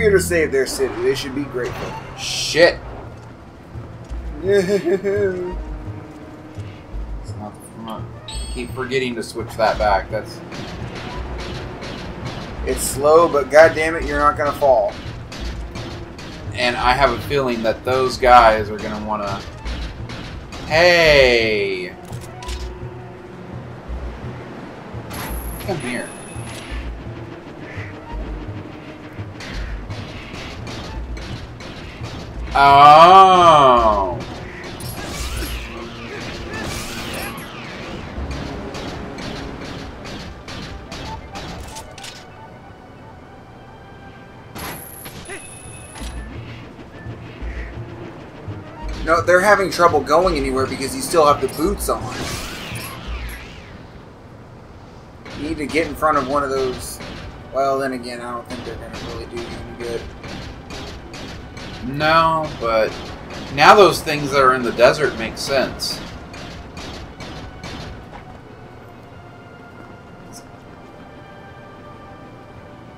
here to save their city. They should be grateful. Shit. It's not the front. I keep forgetting to switch that back. That's. It's slow, but goddamn it, you're not gonna fall. And I have a feeling that those guys are gonna wanna. Hey. Come here. Oh. No, they're having trouble going anywhere because you still have the boots on. You need to get in front of one of those. Well, then again, I don't think they're going to really do any good. No, but now those things that are in the desert make sense.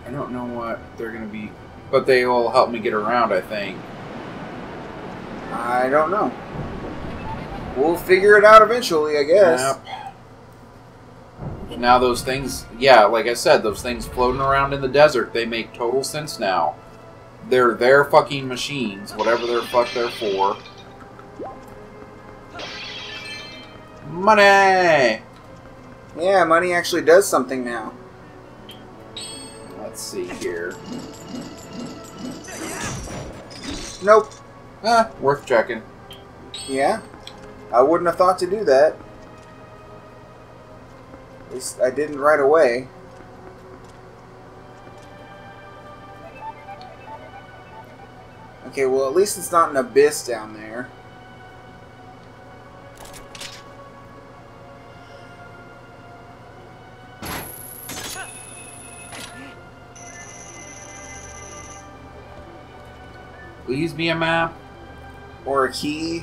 I don't know what they're going to be, but they will help me get around, I think. I don't know. We'll figure it out eventually, I guess. Yep. Now those things, yeah, like I said, those things floating around in the desert, they make total sense now. They're their fucking machines, whatever the fuck they're for. Money! Yeah, money actually does something now. Let's see here. Nope. Ah, worth checking. Yeah? I wouldn't have thought to do that. At least I didn't right away. Okay, well, at least it's not an abyss down there. Please be a map. Or a key.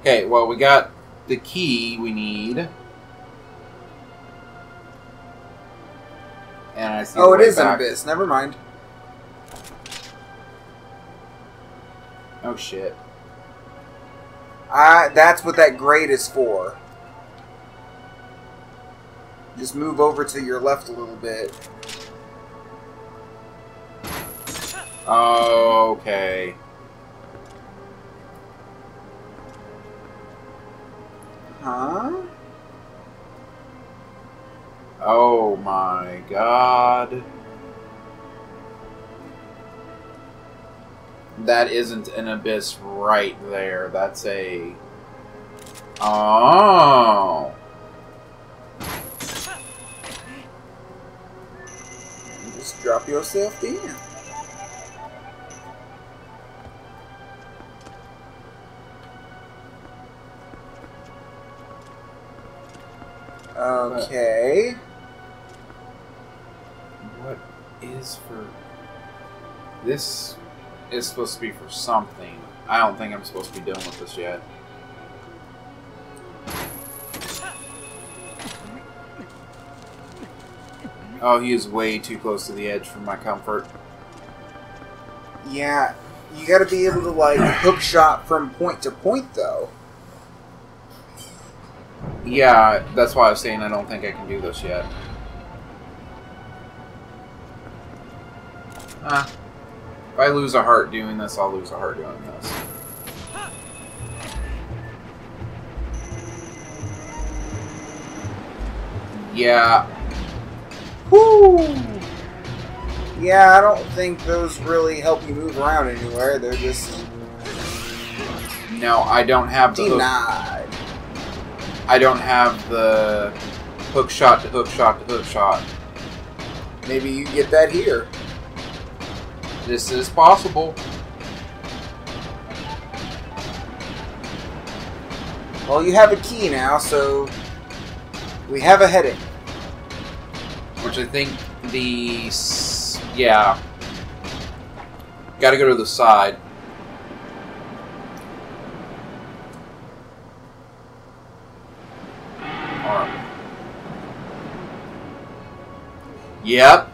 Okay, well, we got the key we need. And I see oh, it is back. An abyss. Never mind. Oh, shit. That's what that grate is for. Just move over to your left a little bit. Oh, okay. Huh? Oh my god. That isn't an abyss right there. That's a... Oh! You just drop yourself down. Okay... For this is supposed to be for something. I don't think I'm supposed to be dealing with this yet. Oh, he is way too close to the edge for my comfort. Yeah, you gotta be able to like hook shot from point to point though. Yeah, that's why I was saying I don't think I can do this yet. If I lose a heart doing this, I'll lose a heart doing this. Yeah. Woo! Yeah, I don't think those really help you move around anywhere. They're just... No, I don't have the... Denied. I don't have the hook shot to hook shot to hook shot. Maybe you get that here. This is possible. Well, you have a key now, so we have a heading. Which I think the... Yeah. Gotta go to the side. Alright. Yep.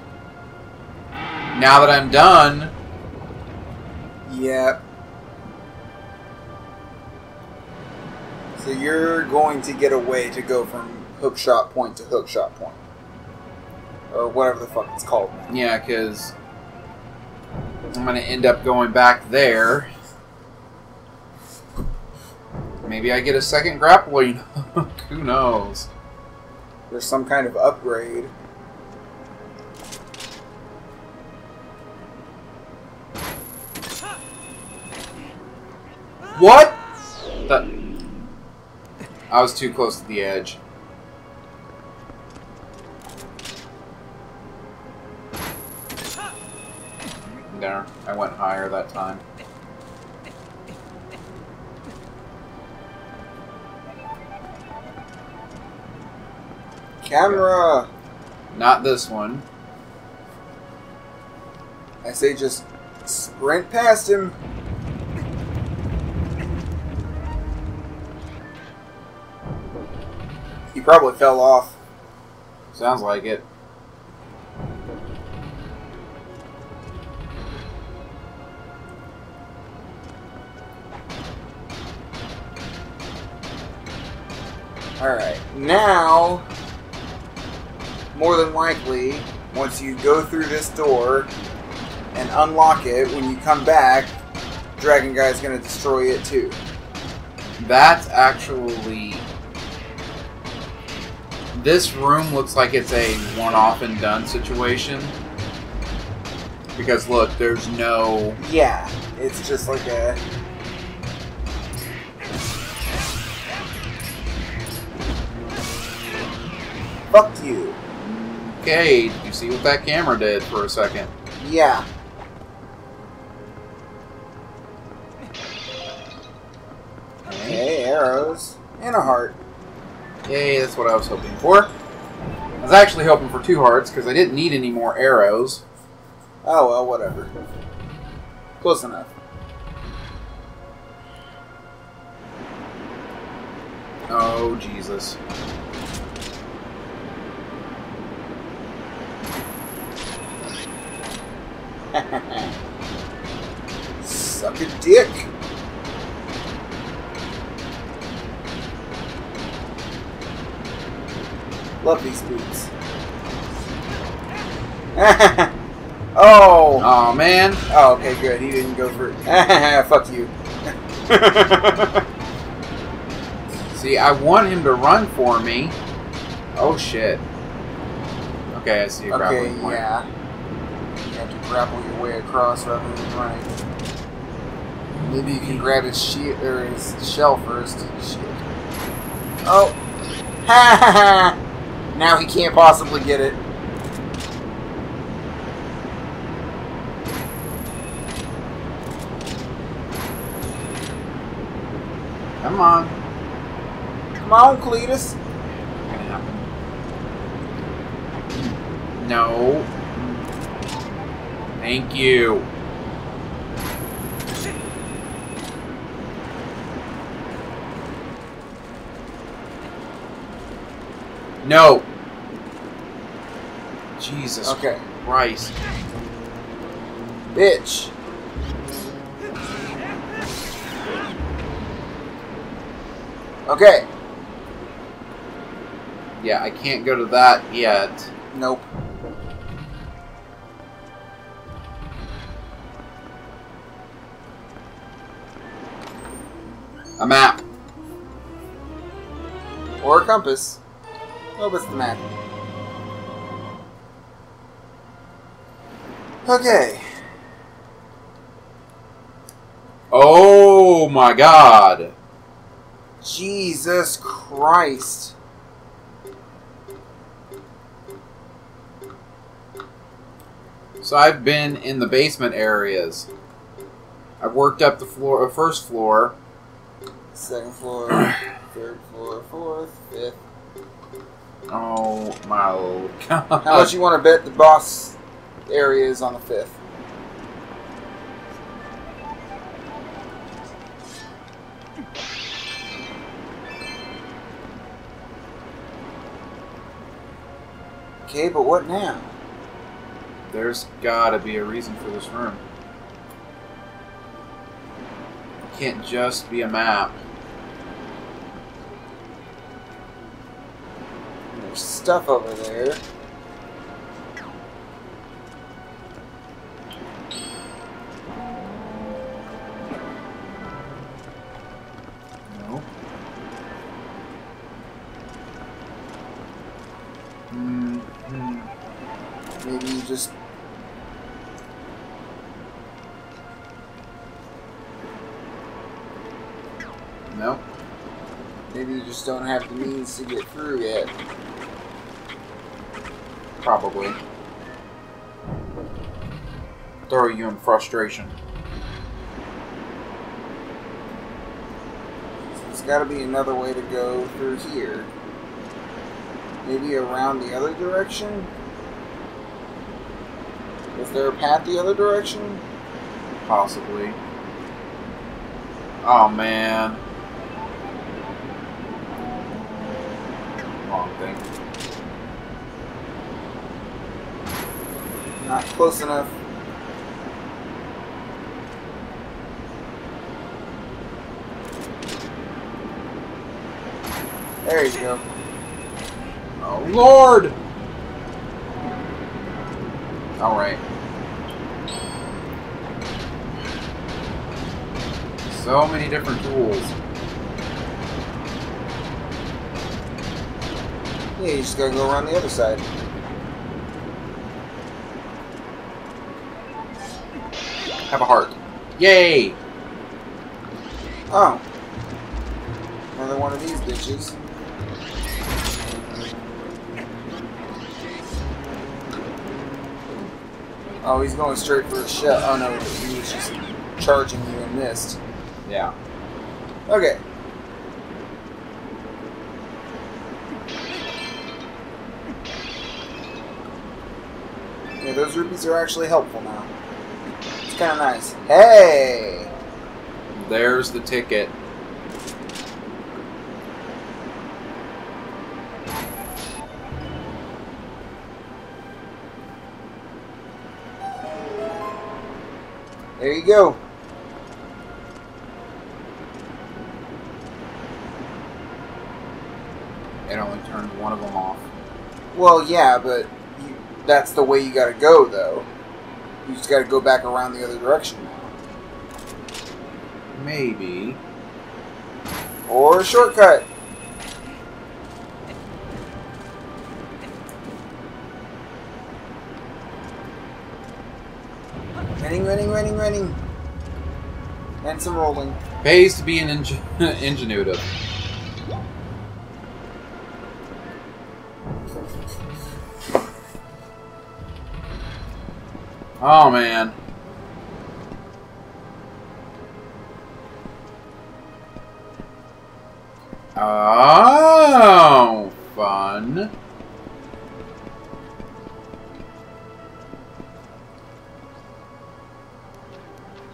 Now that I'm done. Yep. So you're going to get away to go from hookshot point to hookshot point. Or whatever the fuck it's called now. Yeah, because I'm going to end up going back there. Maybe I get a second grappling hook. Who knows? There's some kind of upgrade. What? I was too close to the edge. There, I went higher that time. Camera! Not this one. I say just sprint past him. He probably fell off. Sounds like it. Alright, now... More than likely, once you go through this door and unlock it, when you come back, Dragon Guy's gonna destroy it too. That's actually... This room looks like it's a one-off and done situation. Because look, there's no... Yeah, it's just like a... Fuck you. Okay, you see what that camera did for a second? Yeah. Okay, arrows. And a heart. Yay, that's what I was hoping for. I was actually hoping for 2 hearts, because I didn't need any more arrows. Oh, well, whatever. Close enough. Oh, Jesus. Suck a dick. Love these boots. Oh. Oh man. Oh, okay, good. He didn't go for it. Fuck you. See, I want him to run for me. Oh shit. Okay, I see a grappling point. Okay, yeah. You have to grapple your way across rather than running. Maybe you can grab his shield or his shell first. Shit. Oh, ha ha ha! Now he can't possibly get it. Come on, come on, Cletus. No. Thank you. No. Jesus Christ. Bitch. Okay. Yeah, I can't go to that yet. Nope. A map. Or a compass. Oh, but it's the map. Okay. Oh my god. Jesus Christ. So I've been in the basement areas. I've worked up the floor, first floor. Second floor, third floor, fourth, fifth. Oh my god. How much you want to bet the boss area is on the fifth? Okay, but what now? There's gotta be a reason for this room. It can't just be a map. There's stuff over there. No. Maybe you just don't have the means to get through yet. Probably. Throw you in frustration. There's gotta be another way to go through here. Maybe around the other direction? Is there a path the other direction? Possibly. Oh man. Wrong thing. Not close enough. There you go. Oh Lord! Alright. So many different tools. Yeah, you just gotta go around the other side. Have a heart. Yay! Oh. Another one of these bitches. Oh, he's going straight for a shot. Oh no, he was just charging you and missed. Yeah. Okay. Yeah, those rupees are actually helpful now. It's kind of nice. Hey! There's the ticket. There you go. It only turned one of them off. Well, yeah, but that's the way you gotta go, though. You just gotta go back around the other direction now. Maybe. Or a shortcut. Running. And some rolling. Pays to be an ingenuitive. Oh, man. Oh, fun.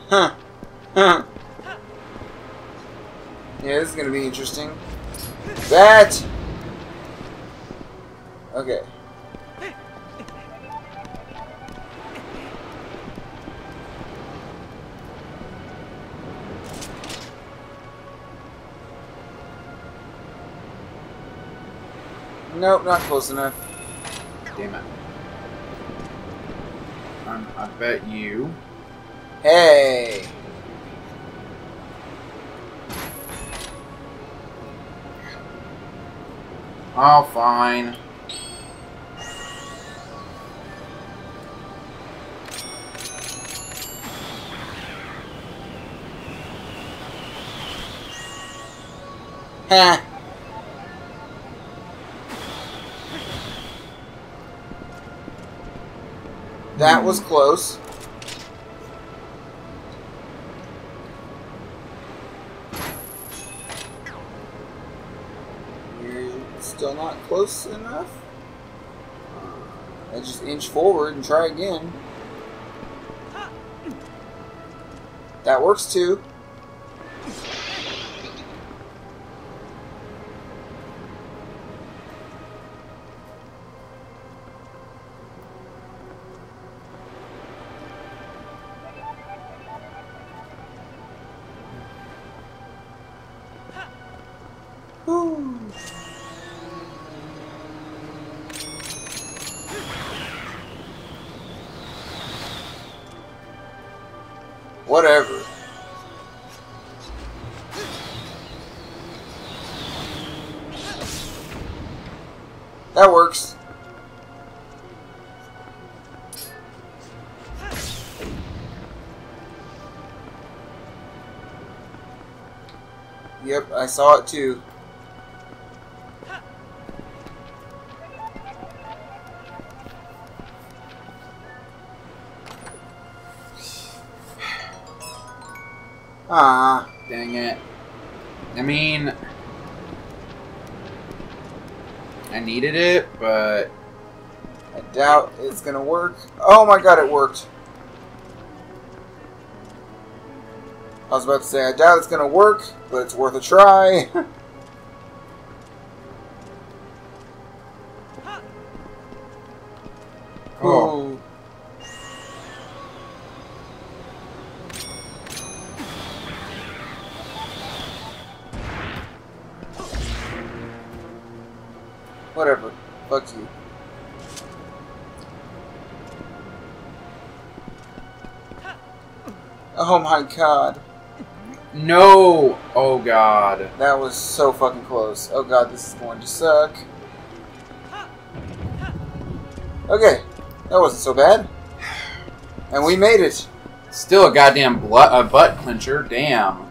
Huh. Huh. Yeah, this is gonna be interesting. That! Okay. Nope, not close enough. Damn it. I bet you... Hey! Oh, fine. Ha! That was close. Still not close enough? I just inch forward and try again. That works too. Woo. Whatever. That works. Yep, I saw it too. Ah, dang it. I mean, I needed it, but I doubt it's gonna work. Oh my god, it worked. I was about to say, I doubt it's gonna work, but it's worth a try. Oh. Whatever. Fuck you. Oh my god. No! Oh god. That was so fucking close. Oh god, this is going to suck. Okay. That wasn't so bad. And we made it. Still a goddamn butt clincher. Damn.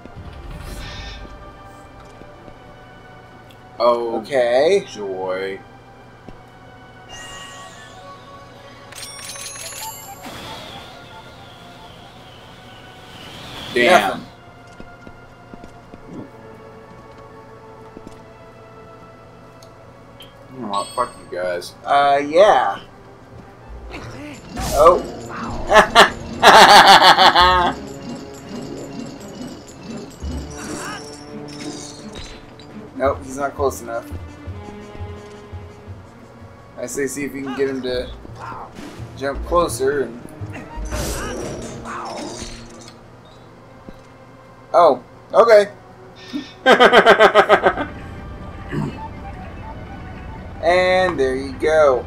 Oh, okay. Joy. Damn. Nothing. Well, fuck you guys. Yeah. Oh. Nope, he's not close enough. I say see if you can get him to jump closer and... Oh, okay. And there you go.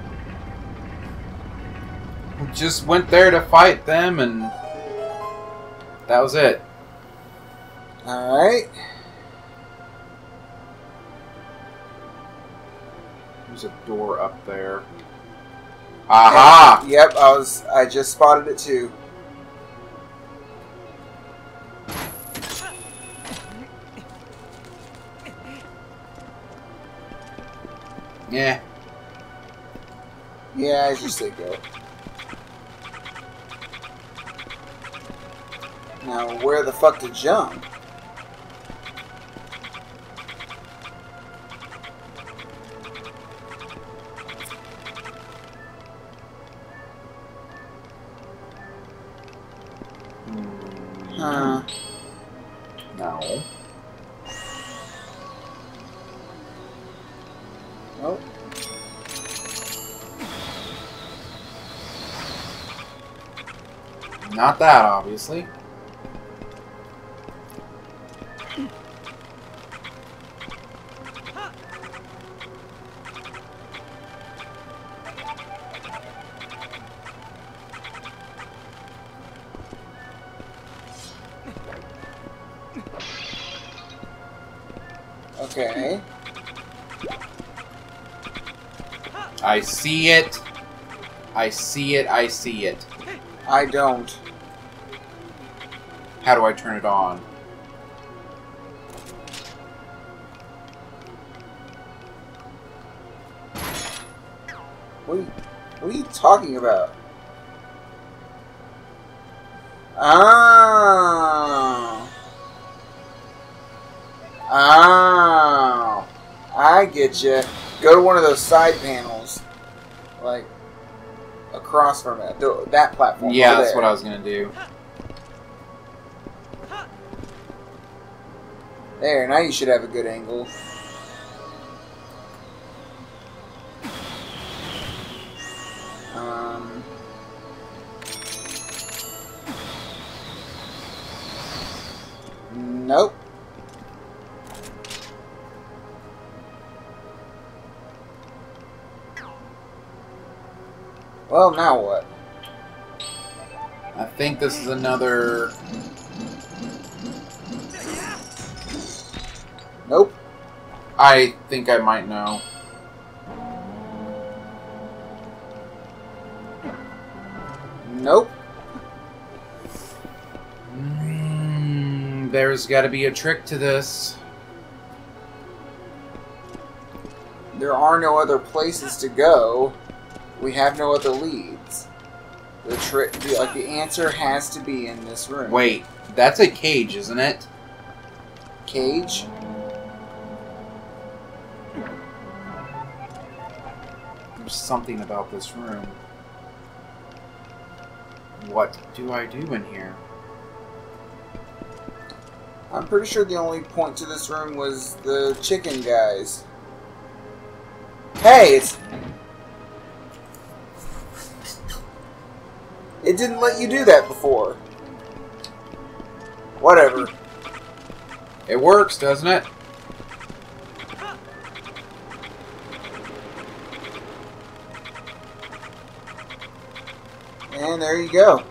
Just went there to fight them, and that was it. Alright. There's a door up there. Aha! And, yep, I just spotted it too. Yeah. Yeah, I just think go. Now, where the fuck to jump? Huh. No. Nope. Not that, obviously. Okay. I see it. I see it. I see it. I don't. How do I turn it on? What are you talking about? Ah. Ah. I get you. Go to one of those side panels. Like, across from it. That platform. Yeah, that's what I was going to do. There, now you should have a good angle. Nope. Well, now what? I think this is another... Nope. I think I might know. Nope. There's gotta be a trick to this. There are no other places to go. We have no other leads. The trick, like the answer, has to be in this room. Wait, that's a cage, isn't it? Cage? There's something about this room. What do I do in here? I'm pretty sure the only point to this room was the chicken guys. Hey, it didn't let you do that before. Whatever. It works, doesn't it? And there you go.